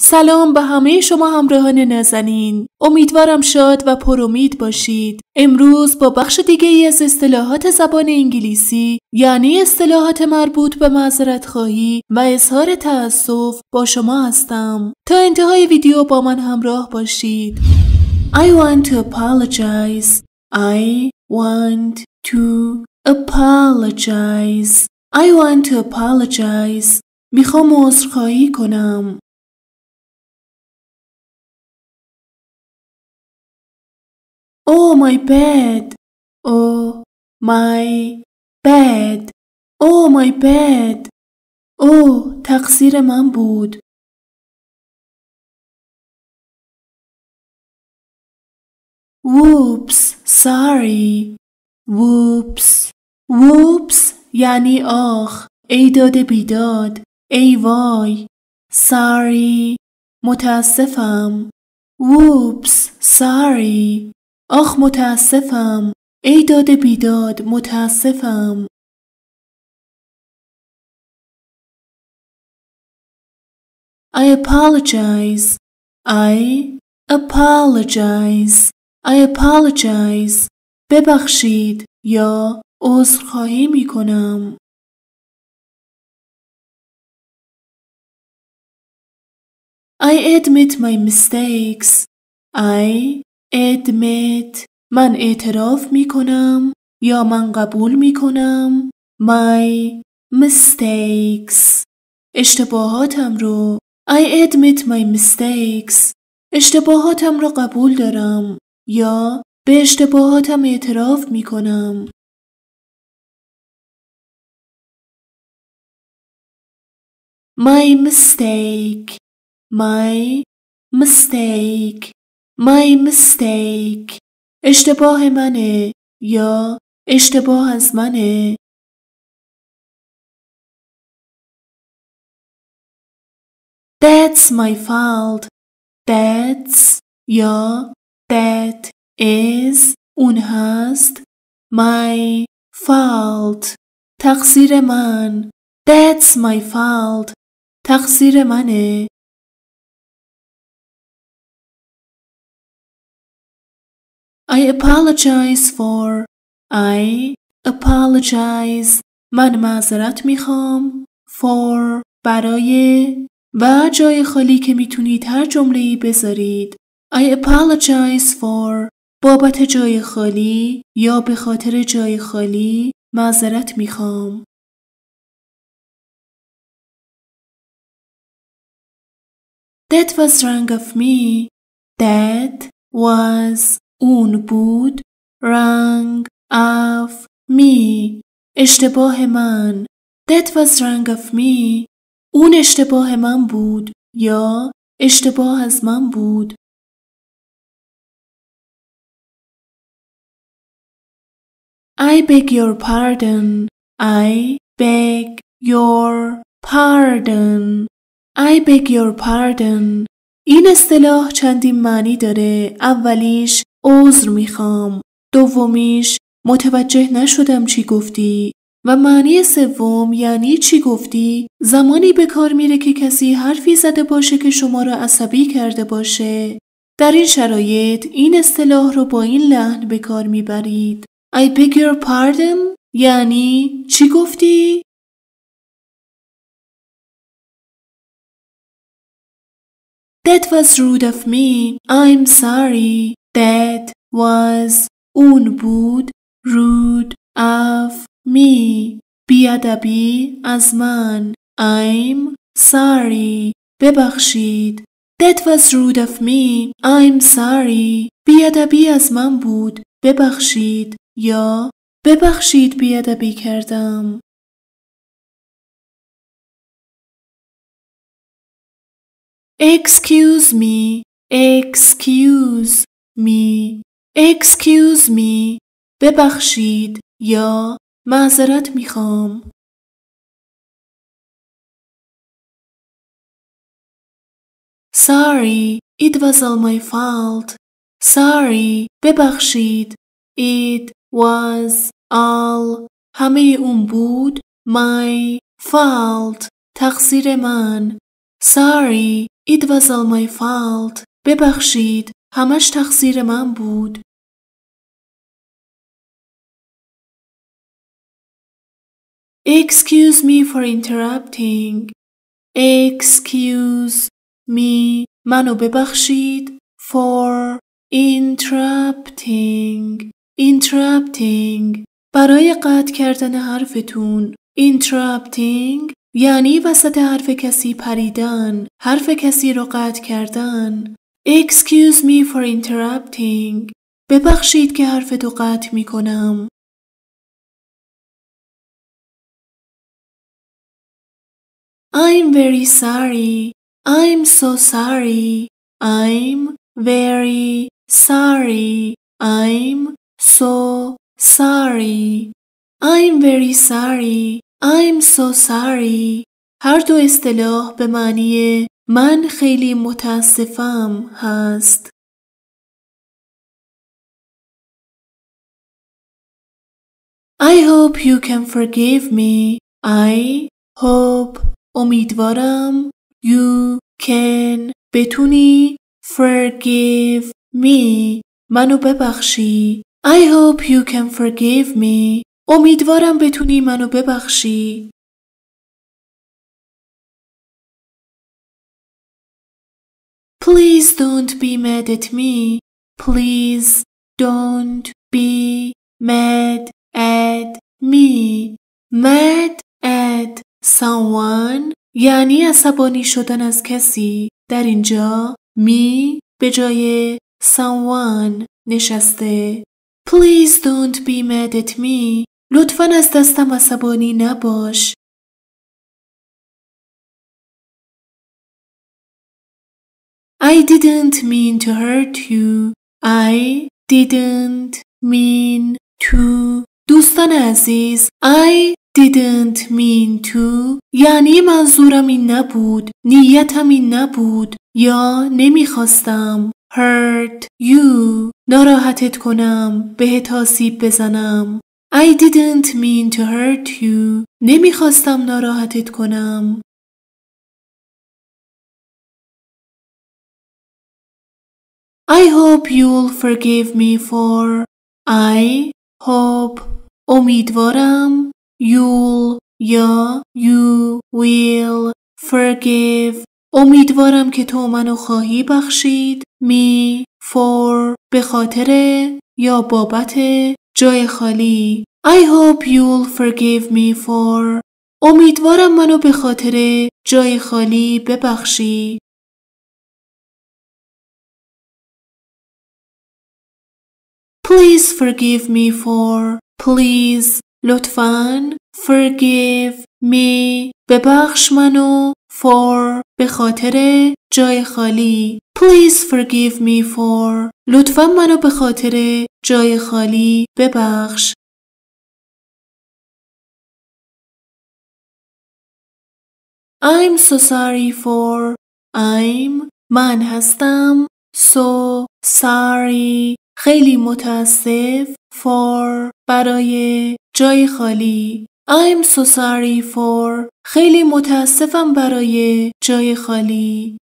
سلام به همه شما همراهان نازنین. امیدوارم شاد و پرامید باشید. امروز با بخش دیگه ای از اصطلاحات زبان انگلیسی یعنی اصطلاحات مربوط به معذرت خواهی و اظهار تأسف با شما هستم. تا انتهای ویدیو با من همراه باشید. I want to apologize. I want to apologize. I want to apologize. میخوام عذرخواهی کنم. Oh my bad. Oh my bad. Oh my bad. Oh تقصیر من بود. Whoops sorry. Whoops. Whoops یعنی آخ. ای داده بیداد. ای وای. Sorry متاسفم. Whoops sorry. آخ متاسفم. ای داده بیداد متاسفم. I apologize. I apologize. I apologize. ببخشید یا عذرخواهی می کنم. I admit my mistakes. I admit من اعتراف می کنم یا من قبول می کنم my mistakes اشتباهاتم رو. I admit my mistakes اشتباهاتم رو قبول دارم یا به اشتباهاتم اعتراف می کنم. My mistake. My mistake. My mistake اشتباه منه یا اشتباه از منه. That's my fault. That's یا that is اون هست. My fault تقصیر من. That's my fault تقصیر منه. I apologize for. I apologize. من معذرت میخوام. For برای و جای خالی که میتونید هر جمله‌ای بذارید. I apologize for بابت جای خالی یا به خاطر جای خالی معذرت میخوام. That was wrong of me. That was اون بود. Wrong of me اشتباه من. That was wrong of me اون اشتباه من بود یا اشتباه از من بود. I beg your pardon. I beg your pardon. I beg your pardon این اصطلاح چندین معنی داره. اولیش عذر میخوام. دومیش متوجه نشدم چی گفتی. و معنی سوم یعنی چی گفتی زمانی به کار میره که کسی حرفی زده باشه که شما را عصبی کرده باشه. در این شرایط این اصطلاح رو با این لحن به کار میبرید. I beg your pardon یعنی چی گفتی؟ That was rude of me. I'm sorry. That was اون بود. Rude of me بیادبی از من. I'm sorry ببخشید. That was rude of me. I'm sorry بیادبی از من بود. ببخشید یا ببخشید بیادبی کردم. Excuse me. Excuse me. Excuse me. ببخشید یا معذرت میخوام. Sorry. It was all my fault. Sorry. ببخشید. It was all همه اون بود. My fault تقصیر من. Sorry. It was all my fault. ببخشید. همش تقصیر من بود. Excuse me for interrupting. Excuse me. منو ببخشید. For interrupting. Interrupting. برای قطع کردن حرفتون. Interrupting. یعنی وسط حرف کسی پریدن. حرف کسی رو قطع کردن. Excuse me for interrupting. ببخشید که حرفتو قطع می کنم. I'm very sorry. I'm so sorry. I'm very sorry. I'm so sorry. I'm very sorry. I'm so sorry. هر دو اصطلاح به معنی من خیلی متاسفم هست. I hope you can forgive me. I hope امیدوارم you can بتونی forgive me منو ببخشی. I hope you can forgive me. امیدوارم بتونی منو ببخشی. Please don't be mad at me. Please don't be mad at me. Mad at someone یعنی عصبانی شدن از کسی. در اینجا me به جای someone نشسته. Please don't be mad at me. لطفاً از دستم عصبانی نباش. I didn't mean to hurt you. I didn't mean to. دوستان عزیز, I didn't mean to. یعنی منظورم این نبود. نیتم این نبود. یا نمیخواستم. Hurt you. ناراحتت کنم. بهت آسیب بزنم. I didn't mean to hurt you. نمیخواستم ناراحتت کنم. I hope you'll forgive me for. I hope امیدوارم you'll یا you will forgive امیدوارم که تو منو خواهی بخشید me for به خاطر یا بابت جای خالی. I hope you'll forgive me for امیدوارم منو به خاطر جای خالی ببخشی. Please forgive me for. Please لطفاً forgive me ببخش منو for به خاطر جای خالی. Please forgive me for لطفاً منو به خاطر جای خالی ببخش. I'm so sorry for. I'm من هستم so sorry خیلی متاسف for برای جای خالی. I'm so sorry for خیلی متاسفم برای جای خالی.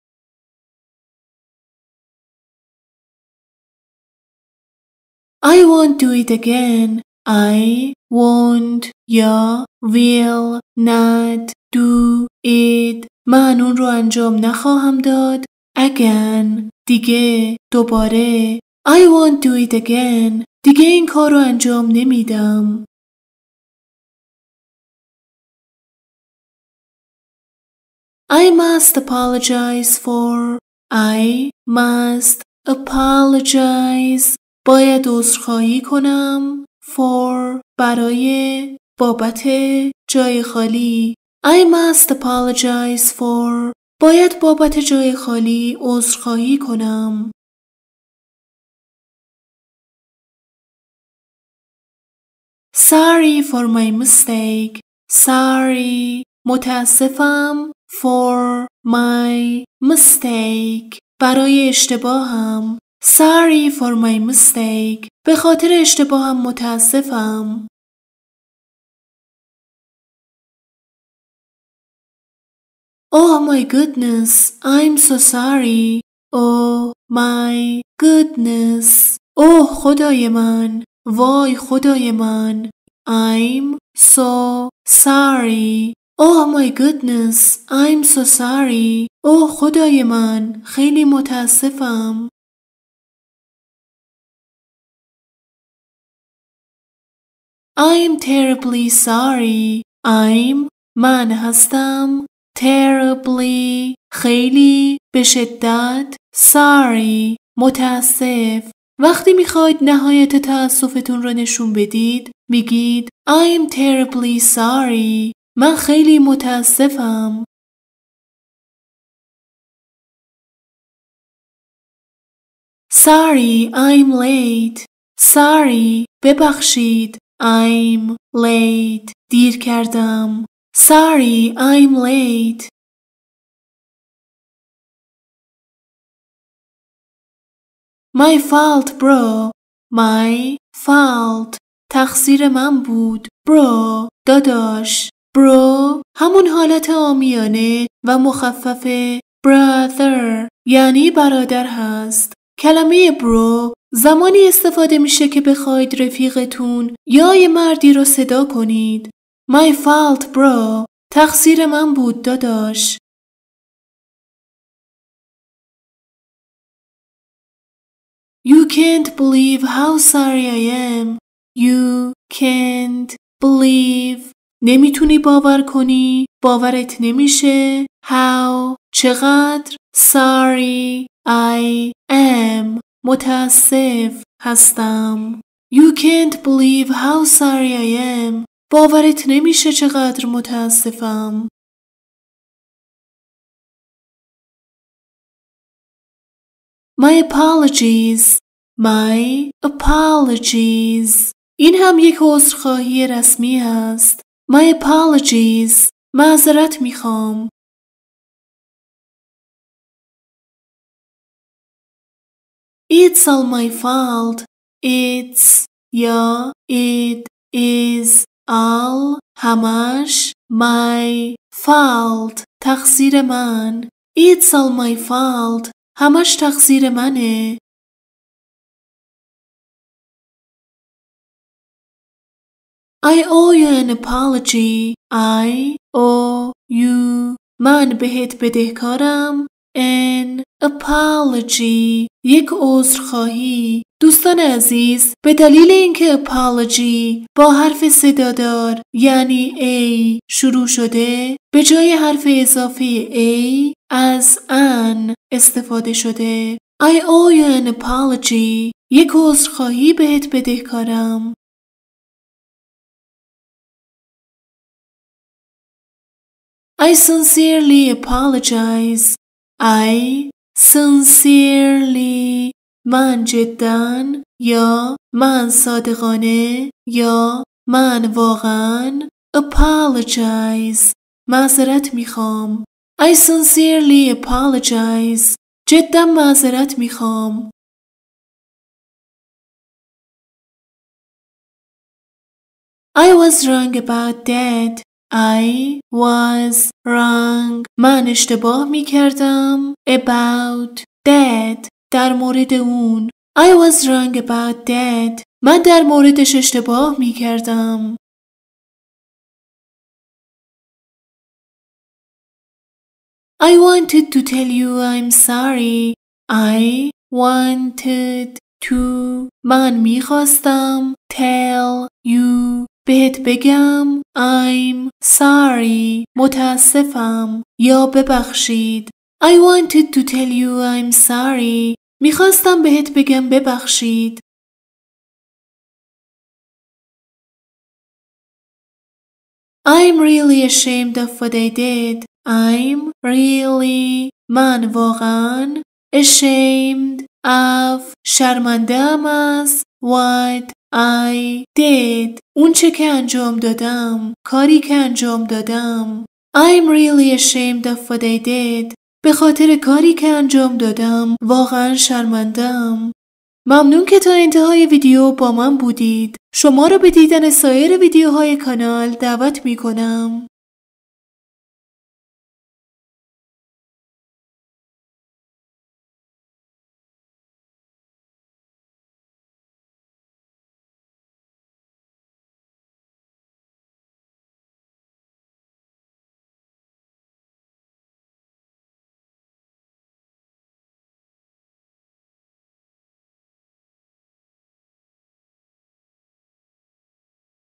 I won't do it again. I won't یا will not do it من اون رو انجام نخواهم داد. Again دیگه دوباره. I won't do it again. دیگه این کار رو انجام نمیدم. I must apologize for. I must apologize. باید عذرخواهی کنم. For. برای. بابت. جای خالی. I must apologize for. باید بابت جای خالی عذرخواهی کنم. Sorry for my mistake. Sorry. متاسفم. For my mistake. برای اشتباهم. Sorry for my mistake. به خاطر اشتباهم متاسفم. Oh my goodness, I'm so sorry. Oh my goodness. Oh خدای من. وای خدای من. I'm so sorry. Oh my goodness, I'm so sorry. Oh خدای من. خیلی متاسفم. I'm terribly sorry. I'm من هستم. Terribly خیلی به شدت sorry متاسف. وقتی میخواید نهایت تأسفتون رو نشون بدید میگید I'm terribly sorry. من خیلی متاسفم. Sorry I'm late. Sorry ببخشید. I'm late. دیر کردم. Sorry, I'm late. My fault, bro. My fault. تقصیر من بود. Bro. داداش. Bro. همون حالت عامیانه و مخفف brother. یعنی برادر هست. کلمه bro زمانی استفاده میشه که بخواید رفیقتون یا یه مردی رو صدا کنید. My fault, bro. تقصیر من بود داداش. You can't believe how sorry I am. You can't believe. نمیتونی باور کنی. باورت نمیشه. How. چقدر. Sorry. I am. متاسف هستم. You can't believe how sorry I am. باورت نمیشه چقدر متاسفم. My apologies. My apologies. این هم یک عذرخواهی رسمی است. My apologies. معذرت میخوام. It's all my fault. It's یا it is all همش my fault تقصیر من. It's all my fault همش تقصیر منه. I owe you an apology. I owe you من بهت بدهکارم. An apology یک عذرخواهی. دوستان عزیز به دلیل اینکه apology با حرف صدادار یعنی A شروع شده به جای حرف اضافه A از an استفاده شده. I owe you an apology یک عذرخواهی بهت بدهکارم. I sincerely apologize. I sincerely من جداً یا من صادقانه یا من واقعاً apologize معذرت میخوام. I sincerely apologize جداً معذرت میخوام. I was wrong about that. I was wrong. من اشتباه میکردم. About that. در مورد اون. I was wrong about that. من در موردش اشتباه میکردم. I wanted to tell you I'm sorry. I wanted to. من میخواستم. Tell you. بهت بگم I'm sorry متاسفم یا ببخشید. I wanted to tell you I'm sorry میخواستم بهت بگم ببخشید. I'm really ashamed of what I did. I'm really من واقعاً ashamed of شرمنده‌ام از what I did اون چه که انجام دادم کاری که انجام دادم. I'm really ashamed of what I did به خاطر کاری که انجام دادم واقعا شرمنده‌ام. ممنون که تا انتهای ویدیو با من بودید. شما را به دیدن سایر ویدیوهای کانال دعوت می کنم.